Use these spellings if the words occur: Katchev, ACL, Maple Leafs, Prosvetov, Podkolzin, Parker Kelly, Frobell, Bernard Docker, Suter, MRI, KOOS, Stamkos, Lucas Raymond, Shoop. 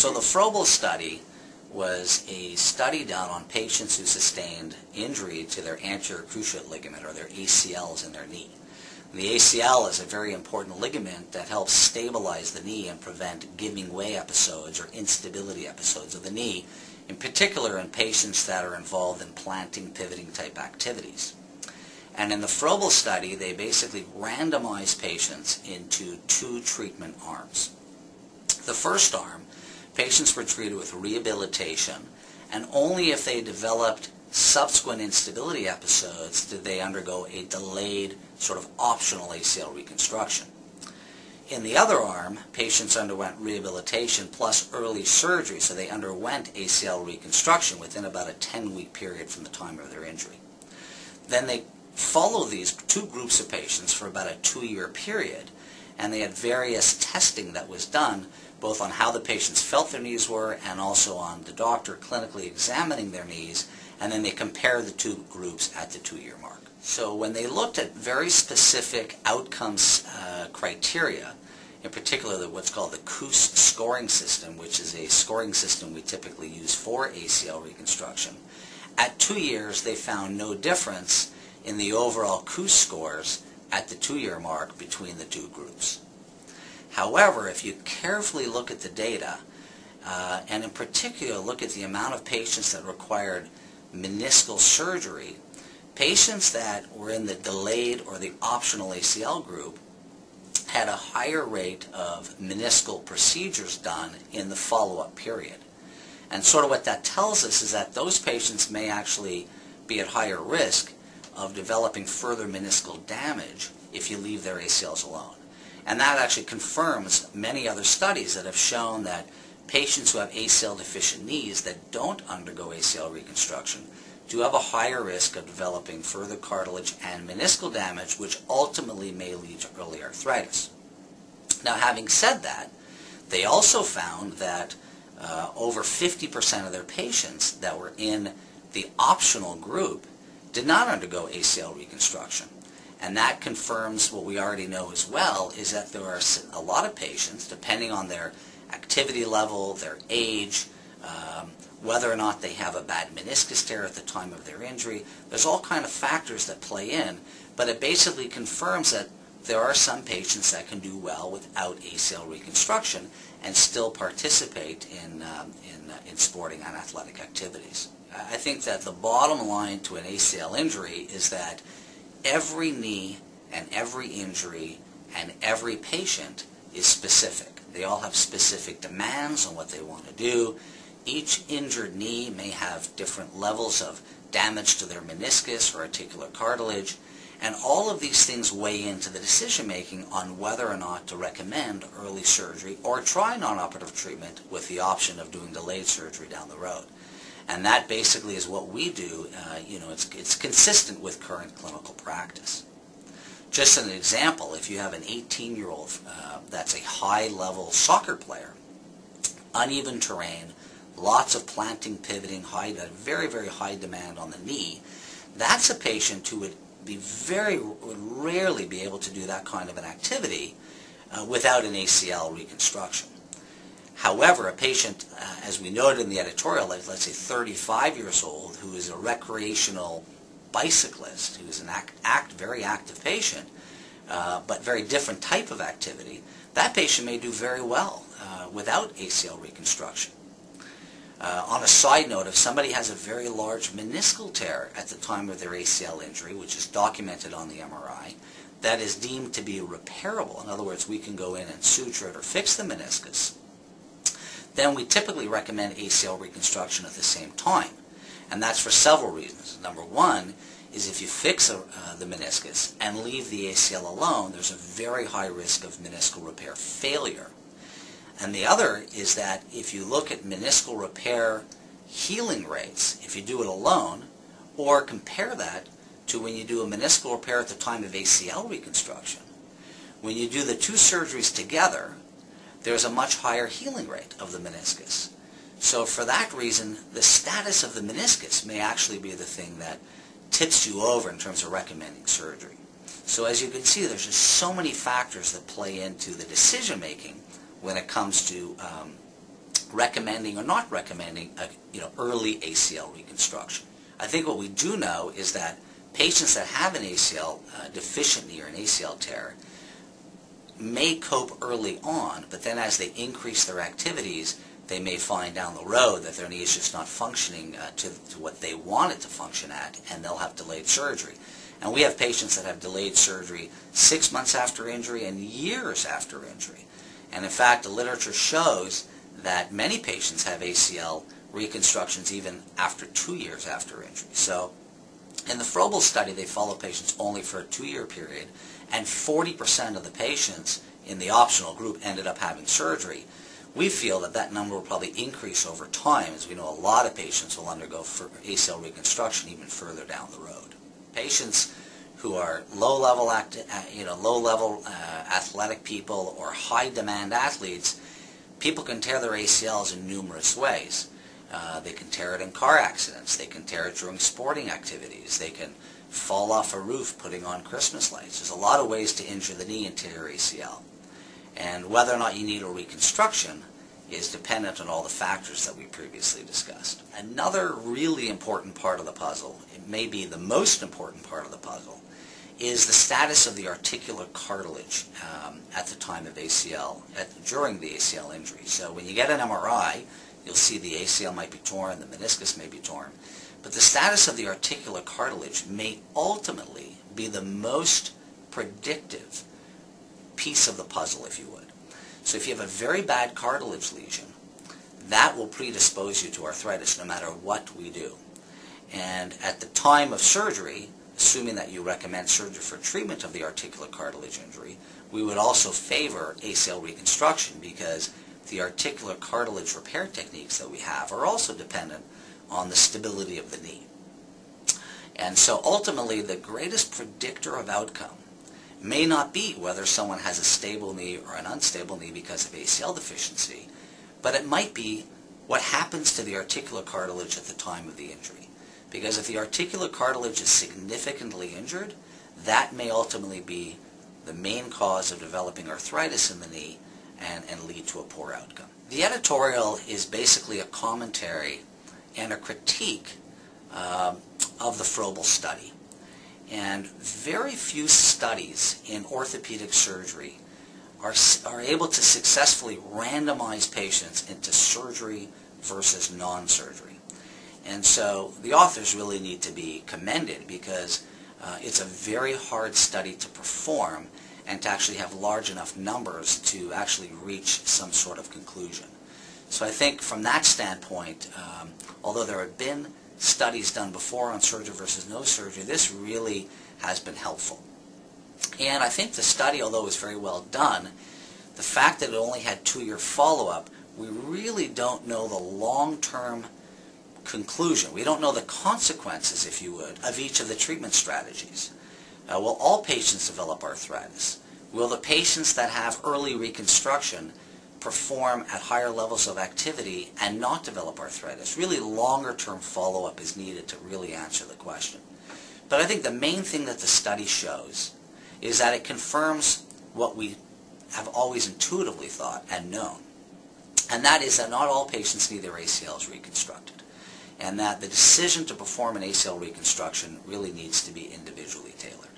So the Frobell study was a study done on patients who sustained injury to their anterior cruciate ligament, or their ACLs, in their knee. And the ACL is a very important ligament that helps stabilize the knee and prevent giving way episodes or instability episodes of the knee, in particular in patients that are involved in planting, pivoting type activities. And in the Frobell study, they basically randomized patients into two treatment arms. The first arm, patients were treated with rehabilitation, and only if they developed subsequent instability episodes did they undergo a delayed, sort of optional ACL reconstruction. In the other arm, patients underwent rehabilitation plus early surgery, so they underwent ACL reconstruction within about a 10-week period from the time of their injury. Then they followed these two groups of patients for about a 2-year period, and they had various testing that was done both on how the patients felt their knees were and also on the doctor clinically examining their knees, and then they compared the two groups at the 2-year mark. So when they looked at very specific outcomes criteria, in particular what's called the KOOS scoring system, which is a scoring system we typically use for ACL reconstruction, at 2 years they found no difference in the overall KOOS scores at the 2-year mark between the two groups. However, if you carefully look at the data, and in particular look at the amount of patients that required meniscal surgery, patients that were in the delayed or the optional ACL group had a higher rate of meniscal procedures done in the follow-up period. And sort of what that tells us is that those patients may actually be at higher risk of developing further meniscal damage if you leave their ACLs alone. And that actually confirms many other studies that have shown that patients who have ACL deficient knees that don't undergo ACL reconstruction do have a higher risk of developing further cartilage and meniscal damage, which ultimately may lead to early arthritis. Now, having said that, they also found that over 50% of their patients that were in the optional group did not undergo ACL reconstruction. And that confirms what we already know as well, is that there are a lot of patients, depending on their activity level, their age, whether or not they have a bad meniscus tear at the time of their injury. There's all kind of factors that play in, but it basically confirms that there are some patients that can do well without ACL reconstruction and still participate in sporting and athletic activities. I think that the bottom line to an ACL injury is that every knee and every injury and every patient is specific. They all have specific demands on what they want to do. Each injured knee may have different levels of damage to their meniscus or articular cartilage, and all of these things weigh into the decision making on whether or not to recommend early surgery or try non-operative treatment with the option of doing delayed surgery down the road. And that basically is what we do. It's consistent with current clinical practice. Just as an example, if you have an 18-year-old that's a high-level soccer player, uneven terrain, lots of planting, pivoting, very, very high demand on the knee, that's a patient who would rarely be able to do that kind of an activity without an ACL reconstruction. However, a patient, as we noted in the editorial, like, let's say 35 years old, who is a recreational bicyclist, who is an very active patient, but very different type of activity, that patient may do very well without ACL reconstruction. On a side note, if somebody has a very large meniscal tear at the time of their ACL injury, which is documented on the MRI, that is deemed to be repairable. In other words, we can go in and suture it or fix the meniscus. Then we typically recommend ACL reconstruction at the same time. And that's for several reasons. Number one is if you fix the meniscus and leave the ACL alone, there's a very high risk of meniscal repair failure. And the other is that if you look at meniscal repair healing rates, if you do it alone, or compare that to when you do a meniscal repair at the time of ACL reconstruction, when you do the two surgeries together, there's a much higher healing rate of the meniscus. So for that reason, the status of the meniscus may actually be the thing that tips you over in terms of recommending surgery. So as you can see, there's just so many factors that play into the decision making when it comes to recommending or not recommending a, early ACL reconstruction. I think what we do know is that patients that have an ACL deficient knee or an ACL tear may cope early on, but then as they increase their activities, they may find down the road that their knee is just not functioning to what they want it to function at, and they'll have delayed surgery. And we have patients that have delayed surgery 6 months after injury and years after injury. And in fact, the literature shows that many patients have ACL reconstructions even after 2 years after injury. So in the Frobell study, they followed patients only for a 2-year period, and 40% of the patients in the optional group ended up having surgery. We feel that that number will probably increase over time, as we know a lot of patients will undergo ACL reconstruction even further down the road. Patients who are low-level athletic people or high-demand athletes, people can tear their ACLs in numerous ways. They can tear it in car accidents. They can tear it during sporting activities. They can fall off a roof putting on Christmas lights. There's a lot of ways to injure the knee and tear your ACL. And whether or not you need a reconstruction is dependent on all the factors that we previously discussed. Another really important part of the puzzle, it may be the most important part of the puzzle, is the status of the articular cartilage at the time of ACL, during the ACL injury. So when you get an MRI, you'll see the ACL might be torn, the meniscus may be torn, but the status of the articular cartilage may ultimately be the most predictive piece of the puzzle, if you would. So if you have a very bad cartilage lesion, that will predispose you to arthritis no matter what we do. And at the time of surgery, assuming that you recommend surgery for treatment of the articular cartilage injury, we would also favor ACL reconstruction, because the articular cartilage repair techniques that we have are also dependent on the stability of the knee. And so ultimately, the greatest predictor of outcome may not be whether someone has a stable knee or an unstable knee because of ACL deficiency, but it might be what happens to the articular cartilage at the time of the injury. Because if the articular cartilage is significantly injured, that may ultimately be the main cause of developing arthritis in the knee and lead to a poor outcome. The editorial is basically a commentary and a critique of the Frobell study. And very few studies in orthopedic surgery are able to successfully randomize patients into surgery versus non-surgery. And so the authors really need to be commended, because it's a very hard study to perform and to actually have large enough numbers to actually reach some sort of conclusion. So I think from that standpoint, although there have been studies done before on surgery versus no surgery, this really has been helpful. And I think the study, although it was very well done, the fact that it only had 2-year follow-up, we really don't know the long-term conclusion. We don't know the consequences, if you would, of each of the treatment strategies. Will all patients develop arthritis? Will the patients that have early reconstruction perform at higher levels of activity and not develop arthritis? Really longer-term follow-up is needed to really answer the question. But I think the main thing that the study shows is that it confirms what we have always intuitively thought and known, and that is that not all patients need their ACLs reconstructed, and that the decision to perform an ACL reconstruction really needs to be individually tailored.